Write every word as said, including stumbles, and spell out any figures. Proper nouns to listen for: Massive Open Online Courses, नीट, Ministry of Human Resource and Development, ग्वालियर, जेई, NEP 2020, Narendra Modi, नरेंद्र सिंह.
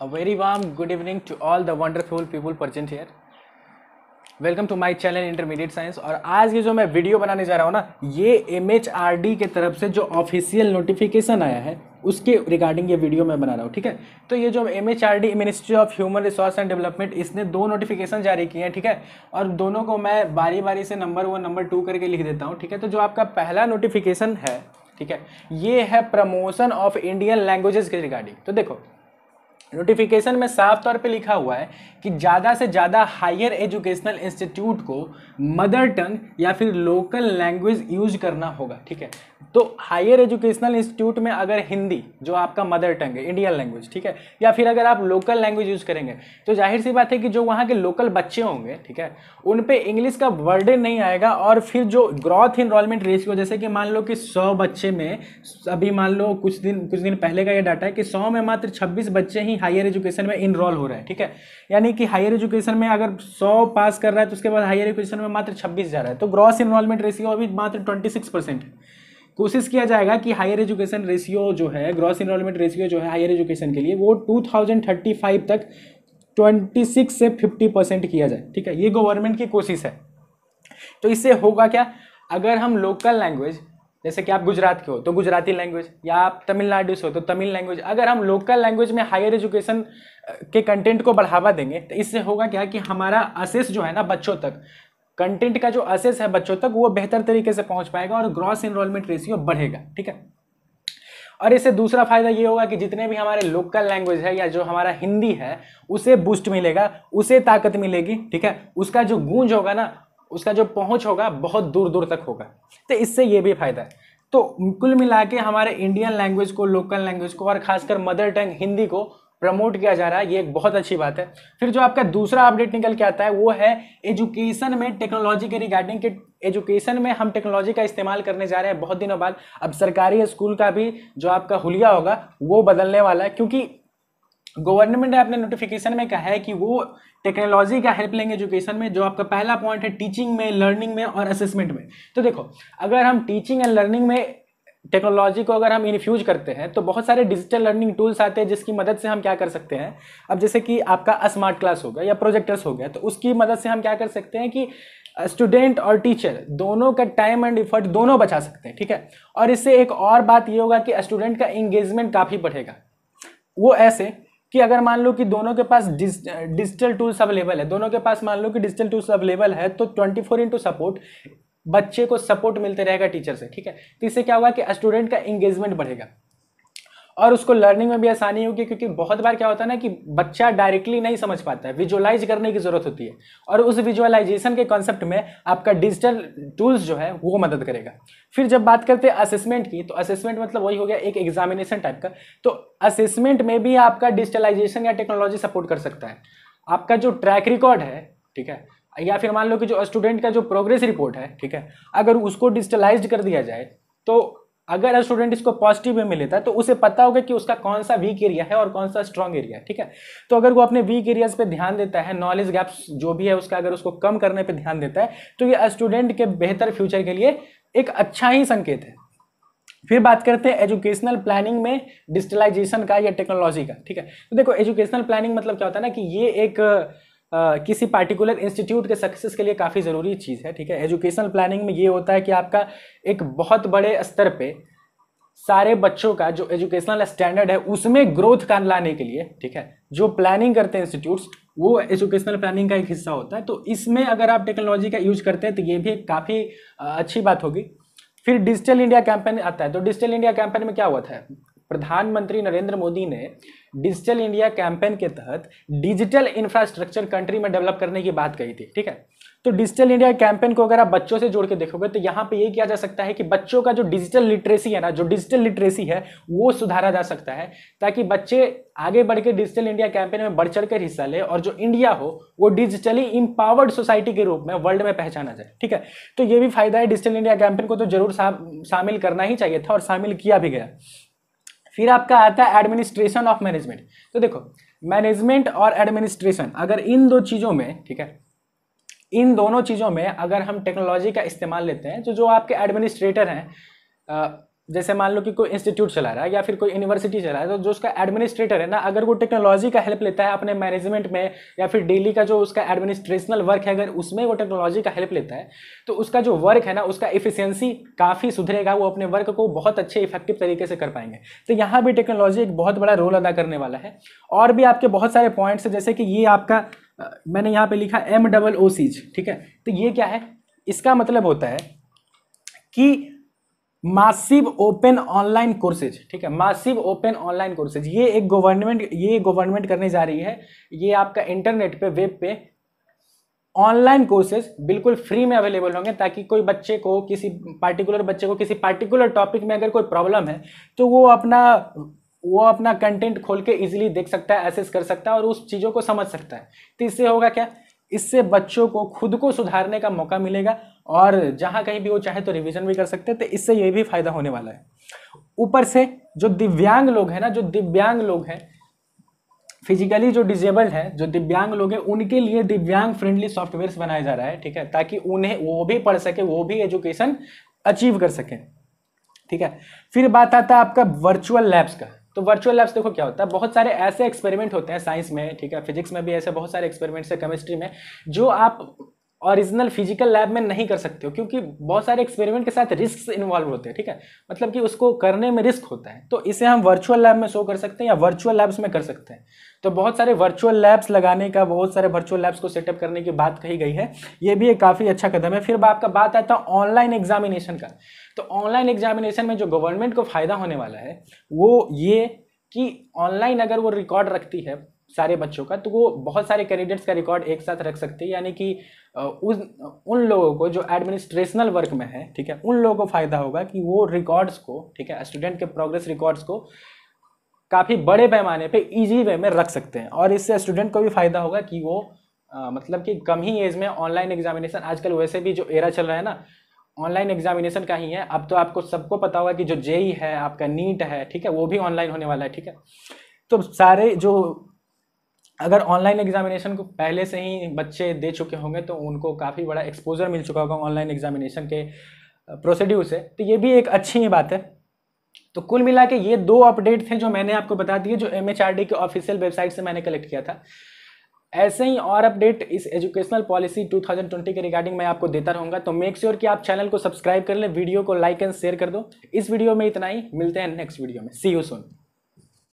A very warm good evening to all the wonderful people present here. Welcome to my channel intermediate science. और आज ये जो मैं video बनाने जा रहा हूँ ना, ये एम एच आर डी के तरफ से जो ऑफिशियल नोटिफिकेशन आया है उसके रिगार्डिंग ये वीडियो मैं बना रहा हूँ, ठीक है। तो ये जो M H R D Ministry of human resource and development, इसने दो नोटिफिकेशन जारी किए हैं, ठीक है। और दोनों को मैं बारी बारी से नंबर वन नंबर टू करके लिख देता हूँ, ठीक है। तो जो आपका पहला नोटिफिकेशन है, ठीक है, ये है प्रमोशन ऑफ इंडियन लैंग्वेजेस के रिगार्डिंग। तो देखो, नोटिफिकेशन में साफ तौर पे लिखा हुआ है कि ज़्यादा से ज़्यादा हायर एजुकेशनल इंस्टीट्यूट को मदर टंग या फिर लोकल लैंग्वेज यूज करना होगा, ठीक है। तो हायर एजुकेशनल इंस्टीट्यूट में अगर हिंदी जो आपका मदर टंग है, इंडियन लैंग्वेज, ठीक है, या फिर अगर आप लोकल लैंग्वेज यूज़ करेंगे तो जाहिर सी बात है कि जो वहाँ के लोकल बच्चे होंगे, ठीक है, उन पर इंग्लिश का बर्डन नहीं आएगा। और फिर जो ग्रोथ इनरोलमेंट रेशियो, जैसे कि मान लो कि सौ बच्चे में, अभी मान लो कुछ दिन कुछ दिन पहले का ये डाटा है कि सौ में मात्र छब्बीस बच्चे ही हायर एजुकेशन में इनरोल हो रहा है, ठीक है। यानी कि हायर एजुकेशन में अगर सौ पास कर रहा है तो उसके बाद हायर एजुकेशन में मात्र छब्बीस जा रहा है। तो ग्रॉस इनरोलमेंट रेशियो अभी मात्र छब्बीस परसेंट है। कोशिश किया जाएगा कि हायर एजुकेशन रेशियो जो है, ग्रॉस इनरोलमेंट रेशियो जो है हायर एजुकेशन के लिए, वो टू थाउजेंड थर्टी फाइव तक छब्बीस से पचास परसेंट किया जाए, ठीक है। ये गवर्नमेंट की कोशिश है। तो इससे होगा क्या, अगर हम लोकल लैंग्वेज, जैसे कि आप गुजरात के हो तो गुजराती लैंग्वेज, या आप तमिलनाडु से हो तो तमिल लैंग्वेज, अगर हम लोकल लैंग्वेज में हायर एजुकेशन के कंटेंट को बढ़ावा देंगे तो इससे होगा क्या कि हमारा असेस जो है ना बच्चों तक, कंटेंट का जो असेस है बच्चों तक, वो बेहतर तरीके से पहुंच पाएगा और ग्रॉस एनरोलमेंट रेशियो बढ़ेगा, ठीक है। और इससे दूसरा फायदा ये होगा कि जितने भी हमारे लोकल लैंग्वेज है या जो हमारा हिंदी है उसे बूस्ट मिलेगा, उसे ताकत मिलेगी, ठीक है। उसका जो गूंज होगा ना, उसका जो पहुंच होगा बहुत दूर दूर तक होगा। तो इससे ये भी फायदा है। तो कुल मिला के हमारे इंडियन लैंग्वेज को, लोकल लैंग्वेज को और खासकर मदर टंग हिंदी को प्रमोट किया जा रहा है, ये एक बहुत अच्छी बात है। फिर जो आपका दूसरा अपडेट निकल के आता है वो है एजुकेशन में टेक्नोलॉजी के रिगार्डिंग, कि एजुकेशन में हम टेक्नोलॉजी का इस्तेमाल करने जा रहे हैं बहुत दिनों बाद। अब सरकारी स्कूल का भी जो आपका हुलिया होगा वो बदलने वाला है, क्योंकि गवर्नमेंट ने अपने नोटिफिकेशन में कहा है कि वो टेक्नोलॉजी का हेल्प लेंगे एजुकेशन में। जो आपका पहला पॉइंट है टीचिंग में, लर्निंग में और असेसमेंट में। तो देखो, अगर हम टीचिंग एंड लर्निंग में टेक्नोलॉजी को अगर हम इन्फ्यूज करते हैं तो बहुत सारे डिजिटल लर्निंग टूल्स आते हैं जिसकी मदद से हम क्या कर सकते हैं। अब जैसे कि आपका स्मार्ट क्लास हो गया या प्रोजेक्टर्स हो गया, तो उसकी मदद से हम क्या कर सकते हैं कि स्टूडेंट और टीचर दोनों का टाइम एंड एफर्ट दोनों बचा सकते हैं, ठीक है। और इससे एक और बात ये होगा कि स्टूडेंट का इंगेजमेंट काफ़ी बढ़ेगा। वो ऐसे कि अगर मान लो कि दोनों के पास डिजिटल टूल्स अवेलेबल है, दोनों के पास मान लो कि डिजिटल टूल्स अवेलेबल है, तो ट्वेंटी फोर इंटू सपोर्ट बच्चे को सपोर्ट मिलते रहेगा टीचर से, ठीक है। तो इससे क्या होगा कि स्टूडेंट का एंगेजमेंट बढ़ेगा और उसको लर्निंग में भी आसानी होगी, क्योंकि बहुत बार क्या होता है ना कि बच्चा डायरेक्टली नहीं समझ पाता है, विजुअलाइज करने की ज़रूरत होती है। और उस विजुअलाइजेशन के कॉन्सेप्ट में आपका डिजिटल टूल्स जो है वो मदद करेगा। फिर जब बात करते हैं असेसमेंट की, तो असेसमेंट मतलब वही हो गया एक एग्जामिनेशन टाइप का। तो असेसमेंट में भी आपका डिजिटलाइजेशन या टेक्नोलॉजी सपोर्ट कर सकता है। आपका जो ट्रैक रिकॉर्ड है, ठीक है, या फिर मान लो कि जो स्टूडेंट का जो प्रोग्रेस रिपोर्ट है, ठीक है, अगर उसको डिजिटलाइज कर दिया जाए तो अगर स्टूडेंट इसको पॉजिटिव में मिलता है तो उसे पता होगा कि उसका कौन सा वीक एरिया है और कौन सा स्ट्रांग एरिया है, ठीक है। तो अगर वो अपने वीक एरियाज पे ध्यान देता है, नॉलेज गैप्स जो भी है उसका अगर उसको कम करने पे ध्यान देता है, तो ये स्टूडेंट के बेहतर फ्यूचर के लिए एक अच्छा ही संकेत है। फिर बात करते हैं एजुकेशनल प्लानिंग में डिजिटलाइजेशन का या टेक्नोलॉजी का, ठीक है। तो देखो, एजुकेशनल प्लानिंग मतलब क्या होता है ना कि ये एक Uh, किसी पार्टिकुलर इंस्टीट्यूट के सक्सेस के लिए काफ़ी ज़रूरी चीज़ है, ठीक है। एजुकेशनल प्लानिंग में ये होता है कि आपका एक बहुत बड़े स्तर पे सारे बच्चों का जो एजुकेशनल स्टैंडर्ड है उसमें ग्रोथ का लाने के लिए, ठीक है, जो प्लानिंग करते हैं इंस्टीट्यूट्स, वो एजुकेशनल प्लानिंग का एक हिस्सा होता है। तो इसमें अगर आप टेक्नोलॉजी का यूज करते हैं तो ये भी काफ़ी अच्छी बात होगी। फिर डिजिटल इंडिया कैंपेन आता है। तो डिजिटल इंडिया कैंपेन में क्या हुआ था, प्रधानमंत्री नरेंद्र मोदी ने डिजिटल इंडिया कैंपेन के तहत डिजिटल इंफ्रास्ट्रक्चर कंट्री में डेवलप करने की बात कही थी, ठीक है। तो डिजिटल इंडिया कैंपेन को अगर आप बच्चों से जोड़ के देखोगे तो यहाँ पे ये किया जा सकता है कि बच्चों का जो डिजिटल लिटरेसी है ना, जो डिजिटल लिटरेसी है वो सुधारा जा सकता है, ताकि बच्चे आगे बढ़ के डिजिटल इंडिया कैंपेन में बढ़ चढ़ कर हिस्सा ले और जो इंडिया हो वो डिजिटली इंपावर्ड सोसाइटी के रूप में वर्ल्ड में पहचाना जाए, ठीक है। तो ये भी फायदा है, डिजिटल इंडिया कैंपेन को तो जरूर शामिल करना ही चाहिए था और शामिल किया भी गया। फिर आपका आता है एडमिनिस्ट्रेशन ऑफ मैनेजमेंट। तो देखो, मैनेजमेंट और एडमिनिस्ट्रेशन, अगर इन दो चीज़ों में, ठीक है, इन दोनों चीज़ों में अगर हम टेक्नोलॉजी का इस्तेमाल लेते हैं, तो जो आपके एडमिनिस्ट्रेटर हैं, जैसे मान लो कि कोई इंस्टीट्यूट चला रहा है या फिर कोई यूनिवर्सिटी चला रहा है, तो जो उसका एडमिनिस्ट्रेटर है ना, अगर वो टेक्नोलॉजी का हेल्प लेता है अपने मैनेजमेंट में या फिर डेली का जो उसका एडमिनिस्ट्रेशनल वर्क है, अगर उसमें वो टेक्नोलॉजी का हेल्प लेता है तो उसका जो वर्क है ना, उसका एफिशिएंसी काफ़ी सुधरेगा, वो अपने वर्क को बहुत अच्छे इफेक्टिव तरीके से कर पाएंगे। तो यहाँ भी टेक्नोलॉजी एक बहुत बड़ा रोल अदा करने वाला है। और भी आपके बहुत सारे पॉइंट्स हैं, जैसे कि ये आपका मैंने यहाँ पर लिखा एम डबल ओ सीज, ठीक है। तो ये क्या है, इसका मतलब होता है कि मासिव ओपन ऑनलाइन कोर्सेज, ठीक है। मासिव ओपन ऑनलाइन कोर्सेज ये एक गवर्नमेंट ये गवर्नमेंट करने जा रही है। ये आपका इंटरनेट पे, वेब पे ऑनलाइन कोर्सेज बिल्कुल फ्री में अवेलेबल होंगे, ताकि कोई बच्चे को किसी पार्टिकुलर बच्चे को किसी पार्टिकुलर टॉपिक में अगर कोई प्रॉब्लम है तो वो अपना वो अपना कंटेंट खोल के ईजिली देख सकता है, एसेस कर सकता है और उस चीज़ों को समझ सकता है। तो इससे होगा क्या, इससे बच्चों को खुद को सुधारने का मौका मिलेगा और जहाँ कहीं भी वो चाहे तो रिवीजन भी कर सकते हैं। तो इससे ये भी फायदा होने वाला है। ऊपर से जो दिव्यांग लोग हैं ना, जो दिव्यांग लोग हैं फिजिकली जो डिजेबल्ड है, जो दिव्यांग लोग हैं, उनके लिए दिव्यांग फ्रेंडली सॉफ्टवेयर्स बनाया जा रहा है, ठीक है, ताकि उन्हें वो भी पढ़ सके, वो भी एजुकेशन अचीव कर सकें, ठीक है। फिर बात आता है आपका वर्चुअल लैब्स का। तो वर्चुअल लैब्स देखो क्या होता है, बहुत सारे ऐसे एक्सपेरिमेंट होते हैं साइंस में, ठीक है, फिजिक्स में भी ऐसे बहुत सारे एक्सपेरिमेंट्स हैं, केमिस्ट्री में, जो आप ओरिजिनल फिजिकल लैब में नहीं कर सकते हो, क्योंकि बहुत सारे एक्सपेरिमेंट के साथ रिस्क इन्वॉल्व होते हैं, ठीक है, मतलब कि उसको करने में रिस्क होता है। तो इसे हम वर्चुअल लैब में शो कर सकते हैं या वर्चुअल लैब्स में कर सकते हैं। तो बहुत सारे वर्चुअल लैब्स लगाने का, बहुत सारे वर्चुअल लैब्स को सेटअप करने की बात कही गई है, ये भी एक काफ़ी अच्छा कदम है। फिर आपका बात आता है ऑनलाइन एग्जामिनेशन का। तो ऑनलाइन एग्जामिनेशन में जो गवर्नमेंट को फ़ायदा होने वाला है वो ये कि ऑनलाइन अगर वो रिकॉर्ड रखती है सारे बच्चों का, तो वो बहुत सारे कैंडिडेट्स का रिकॉर्ड एक साथ रख सकते हैं, यानी कि उस उन लोगों को जो एडमिनिस्ट्रेशनल वर्क में है, ठीक है, उन लोगों को फ़ायदा होगा कि वो रिकॉर्ड्स को, ठीक है, स्टूडेंट के प्रोग्रेस रिकॉर्ड्स को काफ़ी बड़े पैमाने पे इजी वे में रख सकते हैं। और इससे स्टूडेंट को भी फ़ायदा होगा कि वो आ, मतलब कि कम ही एज में ऑनलाइन एग्जामिनेशन, आजकल वैसे भी जो एरा चल रहा है ना ऑनलाइन एग्जामिनेशन का ही है। अब तो आपको सबको पता होगा कि जो जेई है, आपका नीट है, ठीक है, वो भी ऑनलाइन होने वाला है, ठीक है। तो सारे जो अगर ऑनलाइन एग्जामिनेशन को पहले से ही बच्चे दे चुके होंगे तो उनको काफ़ी बड़ा एक्सपोजर मिल चुका होगा ऑनलाइन एग्जामिनेशन के प्रोसीड्यूर से। तो ये भी एक अच्छी ही बात है। तो कुल मिला के ये दो अपडेट थे जो मैंने आपको बता दिए, जो एमएचआरडी के ऑफिशियल वेबसाइट से मैंने कलेक्ट किया था। ऐसे ही और अपडेट इस एजुकेशनल पॉलिसी दो हज़ार बीस के रिगार्डिंग मैं आपको देता रहूँगा। तो मेक श्योर कि आप चैनल को सब्सक्राइब कर लें, वीडियो को लाइक एंड शेयर कर दो। इस वीडियो में इतना ही, मिलते हैं नेक्स्ट वीडियो में। See you soon.